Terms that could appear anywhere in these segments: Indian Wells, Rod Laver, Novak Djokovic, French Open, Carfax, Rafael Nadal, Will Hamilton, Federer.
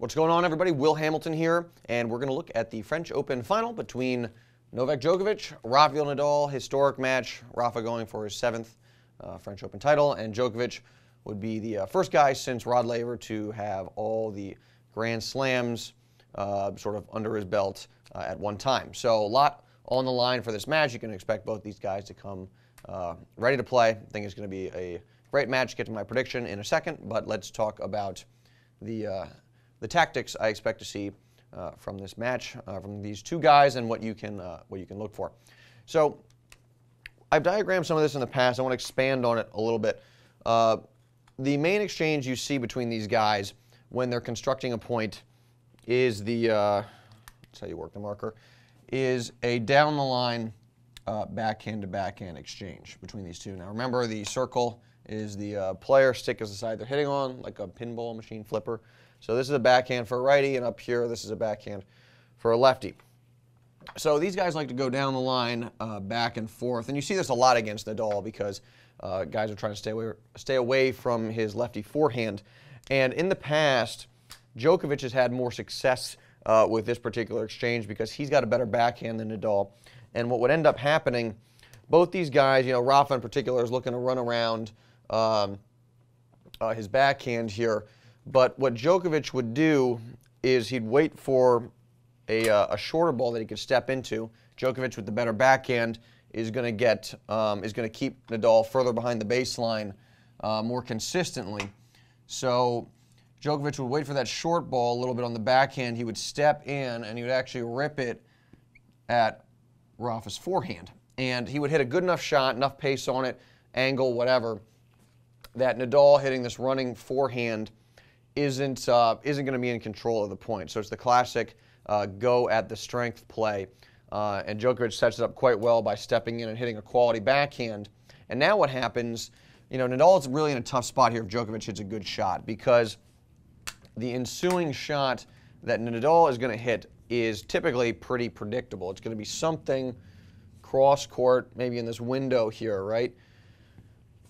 What's going on, everybody? Will Hamilton here, and we're going to look at the French Open final between Novak Djokovic, Rafael Nadal. Historic match. Rafa going for his seventh French Open title, and Djokovic would be the first guy since Rod Laver to have all the Grand Slams sort of under his belt at one time. So a lot on the line for this match. You can expect both these guys to come ready to play. I think it's going to be a great match. Get to my prediction in a second, but let's talk about the tactics I expect to see from this match, from these two guys, and what you can look for. So I've diagrammed some of this in the past. I want to expand on it a little bit. The main exchange you see between these guys when they're constructing a point is the that's how you work the marker, is a down the line backhand to backhand exchange between these two. Now remember, the circle is the player, stick is the side they're hitting on, like a pinball machine flipper. So this is a backhand for a righty, and up here, this is a backhand for a lefty. So these guys like to go down the line, back and forth, and you see this a lot against Nadal because guys are trying to stay away from his lefty forehand. And in the past, Djokovic has had more success with this particular exchange because he's got a better backhand than Nadal. And what would end up happening, both these guys, you know, Rafa in particular is looking to run around his backhand here. But what Djokovic would do is he'd wait for a shorter ball that he could step into. Djokovic with the better backhand is going to get is going to keep Nadal further behind the baseline more consistently. So Djokovic would wait for that short ball a little bit on the backhand. He would step in and he would actually rip it at Rafa's forehand, and he would hit a good enough shot, enough pace on it, angle, whatever, that Nadal hitting this running forehand isn't going to be in control of the point. So it's the classic go at the strength play, and Djokovic sets it up quite well by stepping in and hitting a quality backhand. And now what happens, you know, Nadal's really in a tough spot here if Djokovic hits a good shot, because the ensuing shot that Nadal is going to hit is typically pretty predictable. It's going to be something cross-court, maybe in this window here, right?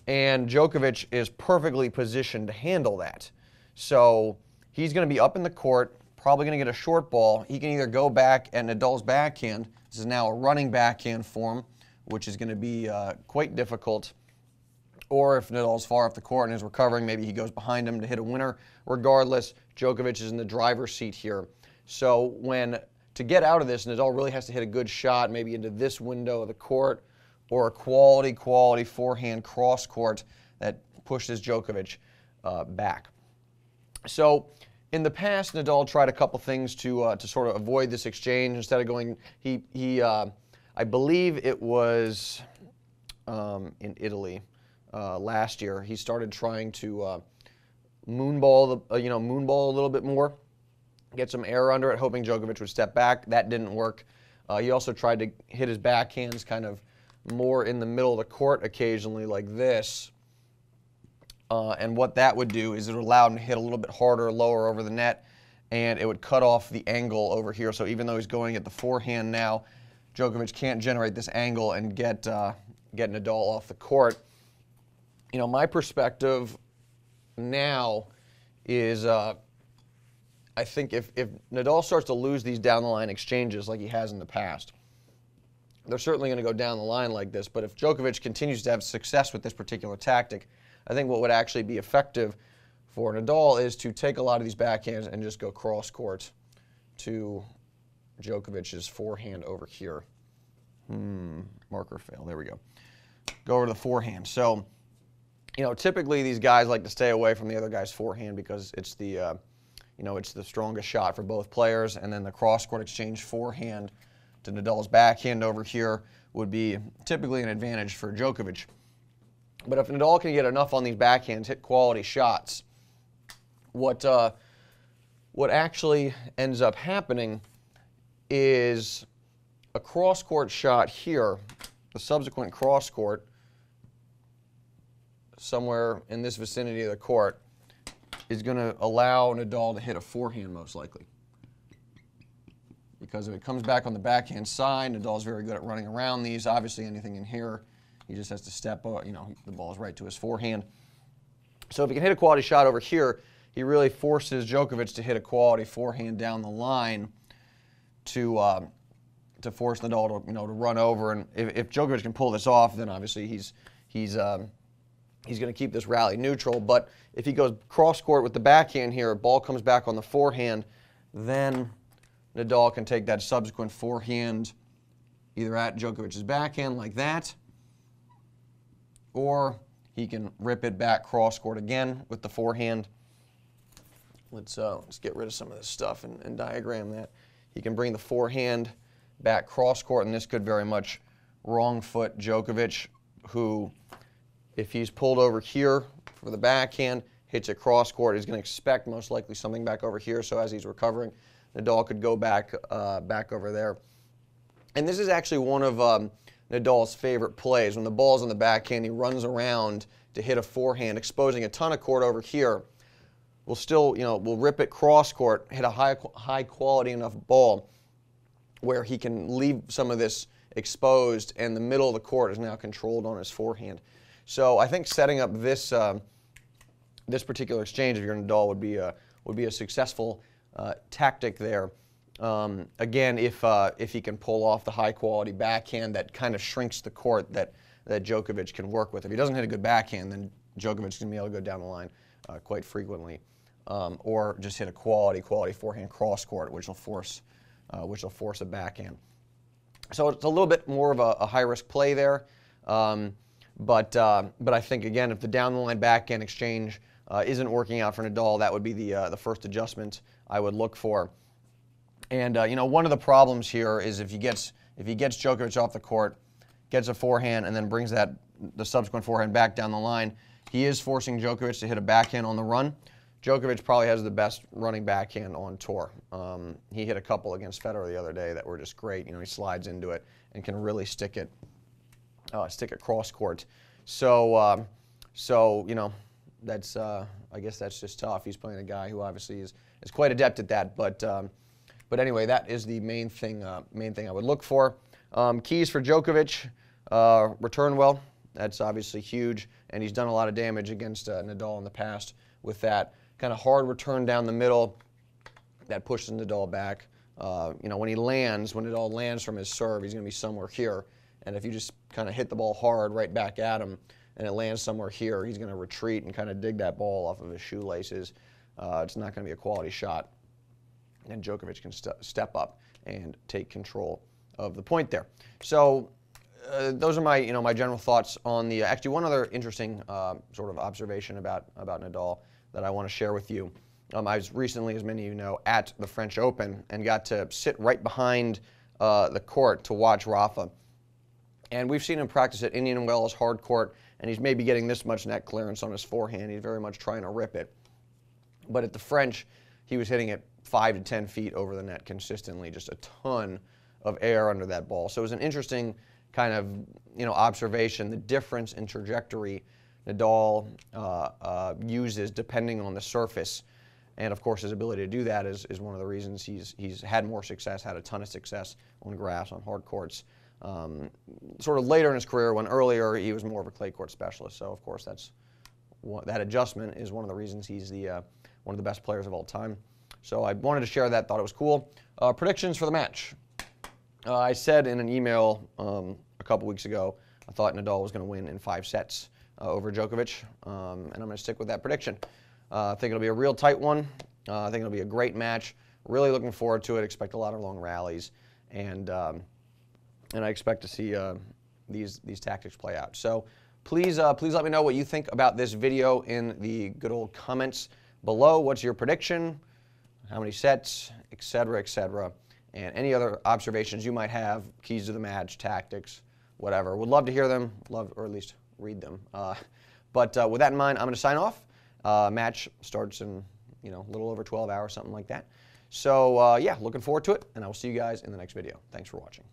And Djokovic is perfectly positioned to handle that. So he's going to be up in the court, probably going to get a short ball. He can either go back at Nadal's backhand. This is now a running backhand form, which is going to be quite difficult. Or if Nadal's far off the court and is recovering, maybe he goes behind him to hit a winner. Regardless, Djokovic is in the driver's seat here. So when to get out of this, Nadal really has to hit a good shot, maybe into this window of the court, or a quality forehand cross court that pushes Djokovic back. So in the past, Nadal tried a couple things to sort of avoid this exchange. Instead of going, he I believe it was in Italy last year, he started trying to moonball the moonball a little bit more, get some air under it, hoping Djokovic would step back. That didn't work. He also tried to hit his backhands kind of more in the middle of the court occasionally, like this. And what that would do is it would allow him to hit a little bit harder, lower over the net, and it would cut off the angle over here. So even though he's going at the forehand now, Djokovic can't generate this angle and get Nadal off the court. You know, my perspective now is I think if Nadal starts to lose these down-the-line exchanges like he has in the past, they're certainly going to go down the line like this. But if Djokovic continues to have success with this particular tactic, I think what would actually be effective for Nadal is to take a lot of these backhands and just go cross-court to Djokovic's forehand over here. Marker fail. There we go. Go over to the forehand. So, you know, typically these guys like to stay away from the other guy's forehand because it's the, you know, it's the strongest shot for both players. And then the cross-court exchange forehand to Nadal's backhand over here would be typically an advantage for Djokovic. But if Nadal can get enough on these backhands, hit quality shots, what actually ends up happening is a cross-court shot here, the subsequent cross-court, somewhere in this vicinity of the court, is going to allow Nadal to hit a forehand most likely. Because if it comes back on the backhand side, Nadal's very good at running around these. Obviously, anything in here, he just has to step up, you know, the ball's right to his forehand. So if he can hit a quality shot over here, he really forces Djokovic to hit a quality forehand down the line to force Nadal to to run over. And if Djokovic can pull this off, then obviously he's going to keep this rally neutral. But if he goes cross court with the backhand here, a ball comes back on the forehand, then Nadal can take that subsequent forehand either at Djokovic's backhand like that, or he can rip it back cross court again with the forehand. Let's get rid of some of this stuff and diagram that. He can bring the forehand back cross court, and this could very much wrong foot Djokovic, who, if he's pulled over here for the backhand, hits it cross court, he's going to expect most likely something back over here. So as he's recovering, Nadal could go back back over there. And this is actually one of Nadal's favorite plays. When the ball's on the backhand, he runs around to hit a forehand, exposing a ton of court over here. We'll still, we'll rip it cross court, hit a high quality enough ball where he can leave some of this exposed, and the middle of the court is now controlled on his forehand. So I think setting up this this particular exchange, if you're Nadal, would be a successful tactic there. Again, if he can pull off the high quality backhand that kind of shrinks the court that Djokovic can work with. If he doesn't hit a good backhand, then Djokovic can be able to go down the line quite frequently, or just hit a quality forehand cross court, which will force a backhand. So it's a little bit more of a high risk play there, but I think again, if the down the line backhand exchange isn't working out for Nadal, that would be the first adjustment I would look for. And one of the problems here is if he gets Djokovic off the court, gets a forehand, and then brings the subsequent forehand back down the line. He is forcing Djokovic to hit a backhand on the run. Djokovic probably has the best running backhand on tour. He hit a couple against Federer the other day that were just great. He slides into it and can really stick it cross court. So, that's I guess that's just tough. He's playing a guy who obviously is quite adept at that. But anyway, that is the main thing I would look for. Keys for Djokovic: return well. That's obviously huge, and he's done a lot of damage against Nadal in the past with that kind of hard return down the middle that pushes Nadal back. When Nadal lands from his serve, he's going to be somewhere here, and if you just kind of hit the ball hard right back at him and it lands somewhere here, he's going to retreat and kind of dig that ball off of his shoelaces. It's not going to be a quality shot, and Djokovic can step up and take control of the point there. So those are my my general thoughts on the. Actually, one other interesting sort of observation about Nadal that I want to share with you. I was recently, as many of you know, at the French Open and got to sit right behind the court to watch Rafa. And we've seen him practice at Indian Wells hard court, and he's maybe getting this much net clearance on his forehand. He's very much trying to rip it. But at the French, he was hitting it 5 to 10 feet over the net consistently, just a ton of air under that ball. So it was an interesting kind of observation, the difference in trajectory Nadal uses depending on the surface, and of course his ability to do that is one of the reasons he's had more success, had a ton of success on grass, on hard courts, sort of later in his career, when earlier he was more of a clay court specialist. So of course that adjustment is one of the reasons he's the one of the best players of all time. So I wanted to share that, thought it was cool. Predictions for the match. I said in an email a couple weeks ago, I thought Nadal was going to win in 5 sets over Djokovic, and I'm going to stick with that prediction. I think it'll be a real tight one. I think it'll be a great match. Really looking forward to it. Expect a lot of long rallies, and I expect to see these tactics play out. So please let me know what you think about this video in the good old comments below. What's your prediction? How many sets? Et cetera, et cetera. And any other observations you might have, keys to the match, tactics, whatever. Would love to hear them, or at least read them. But with that in mind, I'm going to sign off. Match starts in a little over 12 hours, something like that. So yeah, looking forward to it, and I will see you guys in the next video. Thanks for watching.